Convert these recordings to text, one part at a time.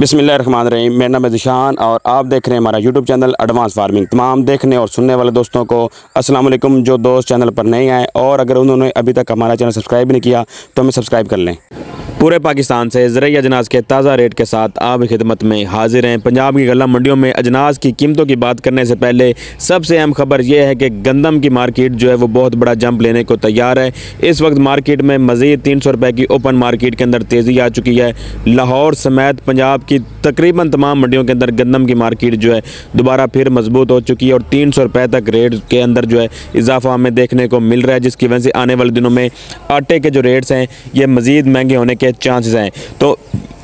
बिस्मिल्लाहिर्रहमानिर्रहीम। मेरा नाम है निशान और आप देख रहे हैं हमारा YouTube चैनल एडवांस फार्मिंग। तमाम देखने और सुनने वाले दोस्तों को अस्सलाम वालेकुम। जो दोस्त चैनल पर नहीं आए और अगर उन्होंने अभी तक हमारा चैनल सब्सक्राइब नहीं किया तो हमें सब्सक्राइब कर लें। पूरे पाकिस्तान से ज़रिए अजनास के ताज़ा रेट के साथ आप खिदमत में हाजिर हैं। पंजाब की गल्ला मंडियों में अजनास की कीमतों की बात करने से पहले सबसे अहम खबर यह है कि गंदम की मार्केट जो है वो बहुत बड़ा जंप लेने को तैयार है। इस वक्त मार्केट में मज़ीद 300 रुपये की ओपन मार्केट के अंदर तेज़ी आ चुकी है। लाहौर समेत पंजाब की तकरीबन तमाम मंडियों के अंदर गंदम की मार्केट जो है दोबारा फिर मजबूत हो चुकी है और 300 रुपये तक रेट के अंदर जो है इजाफा हमें देखने को मिल रहा है, जिसकी वजह से आने वाले दिनों में आटे के जो रेट्स हैं ये मज़ीद महंगे होने के चांसेस हैं। तो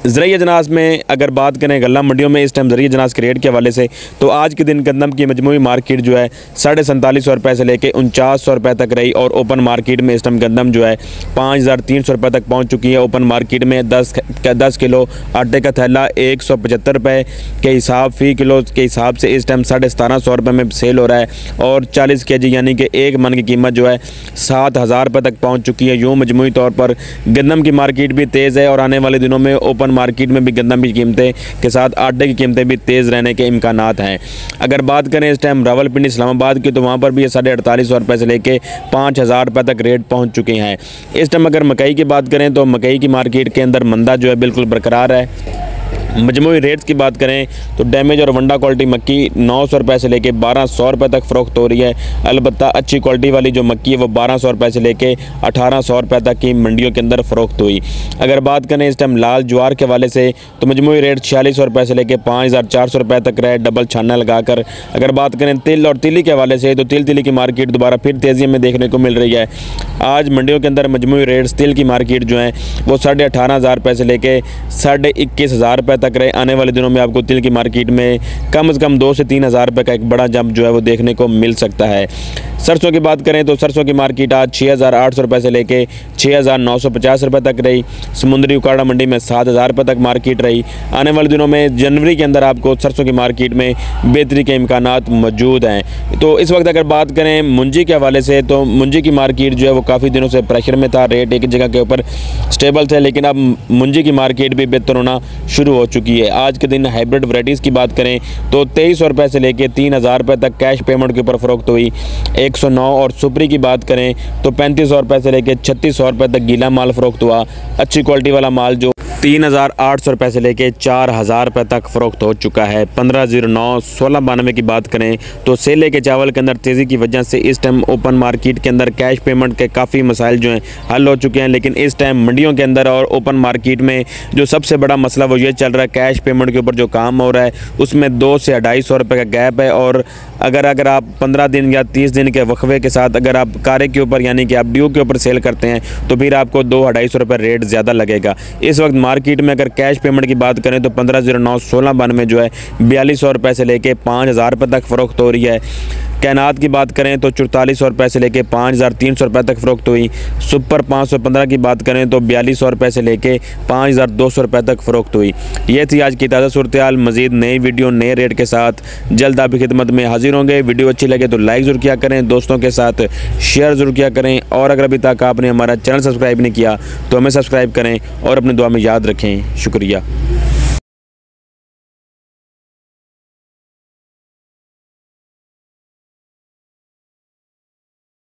ज़रिए अजनास में अगर बात करें गल्ला मंडियों में इस टाइम ज़रिए अजनास के रेट के हवाले से, तो आज के दिन गंदम की मजमूई मार्केट जो है 4550 रुपये से लेकर 4900 रुपये तक रही और ओपन मार्केट में इस टाइम गंदम जो है 5300 रुपये तक पहुंच चुकी है। ओपन मार्केट में 10 किलो आटे का थैला 175 रुपये के हिसाब फ़ी किलो के हिसाब से इस टाइम 1750 रुपये में सेल हो रहा है और 40 kg यानी कि एक मन की कीमत जो है 7000 रुपये तक पहुँच चुकी है। यूँ मजमूई तौर पर गंदम की मार्केट भी तेज़ है और आने वाले दिनों में ओपन मार्केट में भी गंदम की कीमतें के साथ आटे की कीमतें भी तेज़ रहने के इम्कानात हैं। अगर बात करें इस टाइम रावलपिंडी इस्लामाबाद की, तो वहाँ पर भी 4850 रुपये से लेके 5000 रुपये तक रेट पहुँच चुके हैं। इस टाइम अगर मकई की बात करें तो मकई की मार्केट के अंदर मंदा जो है बिल्कुल बरकरार है। मजमूई रेट्स की बात करें तो डैमेज और वंडा क्वालिटी मक्की 900 रुपये से लेके 1200 रुपये तक फ़रोख्त हो रही है। अलबत्ता अच्छी क्वालिटी वाली जो मक्की है वो 1200 रुपये से लेके 1800 रुपये तक की मंडियों के अंदर फ़रोख्त हुई। अगर बात करें इस टाइम लाल ज्वार के हवाले से तो मजमूई रेट 4600 रुपये से लेके 5400 रुपये तक रहे डबल छाना लगाकर। अगर बात करें तिल और तिली के हवाले से तो तिल की मार्केट दोबारा फिर तेज़ी में देखने को मिल रही है। आज मंडियों के अंदर मजमूई रेट्स तिल की मार्केट जो है वो 18,500 रुपये से लेके 21,500 रुपये तक रहे। आने वाले दिनों में आपको तिल की मार्केट में कम से कम 2 से 3000 रुपये का एक बड़ा जंप जो है वो देखने को मिल सकता है। सरसों की बात करें तो सरसों की मार्केट आज 6800 रुपये से लेके 6950 रुपये तक रही। समुद्री उकाड़ा मंडी में 7000 रुपये तक मार्केट रही। आने वाले दिनों में जनवरी के अंदर आपको सरसों की मार्केट में बेहतरी के इम्कानात मौजूद हैं। तो इस वक्त अगर बात करें मुंजी के हवाले से तो मुंजी की मार्केट जो है वो काफ़ी दिनों से प्रेशर में था, रेट एक जगह के ऊपर स्टेबल थे, लेकिन अब मुंजी की मार्केट भी बेहतर होना शुरू हो चुकी है। आज के दिन हाइब्रिड वैराइटीज़ की बात करें तो 2300 रुपये से लेकर 3000 रुपये तक कैश पेमेंट के ऊपर फ़रोख्त हुई 109। और सुपरी की बात करें तो 3500 रुपये से लेकर 3600 रुपये तक गीला माल फ़रोख्त हुआ। अच्छी क्वालिटी वाला माल जो 3800 रुपये से लेके 4000 रुपये तक फ़रोख्त हो चुका है। 1509 1692 की बात करें तो सेले के चावल के अंदर तेज़ी की वजह से इस टाइम ओपन मार्केट के अंदर कैश पेमेंट के काफ़ी मसाइल जो हैं हल हो चुके हैं, लेकिन इस टाइम मंडियों के अंदर और ओपन मार्केट में जो सबसे बड़ा मसला वो ये चल रहा है कैश पेमेंट के ऊपर जो काम हो रहा है उसमें 2 से 250 रुपये का गैप है। और अगर आप 15 दिन या 30 दिन के वक्फे के साथ अगर आप कारे के ऊपर यानी कि आप ड्यू के ऊपर सेल करते हैं तो फिर आपको 200-250 रुपये रेट ज़्यादा लगेगा। इस वक्त मार्केट में अगर कैश पेमेंट की बात करें तो 1509 1692 जो है 4200 रुपये से लेके 5000 रुपये तक फ़रोख्त हो रही है। कैनात की बात करें तो 4400 रुपये से लेके 5300 रुपये तक फ़रोख्त हुई। सुपर 515 की बात करें तो 4200 रुपये से लेके 5200 रुपये तक फ़रोख्त हुई। ये थी आज की ताज़ा सूरत हाल। मज़ीद नई वीडियो नए रेट के साथ जल्द आपकी खिदमत में हाजिर होंगे। वीडियो अच्छी लगे तो लाइक ज़रूर किया करें, दोस्तों के साथ शेयर ज़रूर किया करें और अगर अभी तक आपने हमारा चैनल सब्सक्राइब नहीं किया तो हमें सब्सक्राइब करें और अपनी दुआ में याद रखें। शुक्रिया।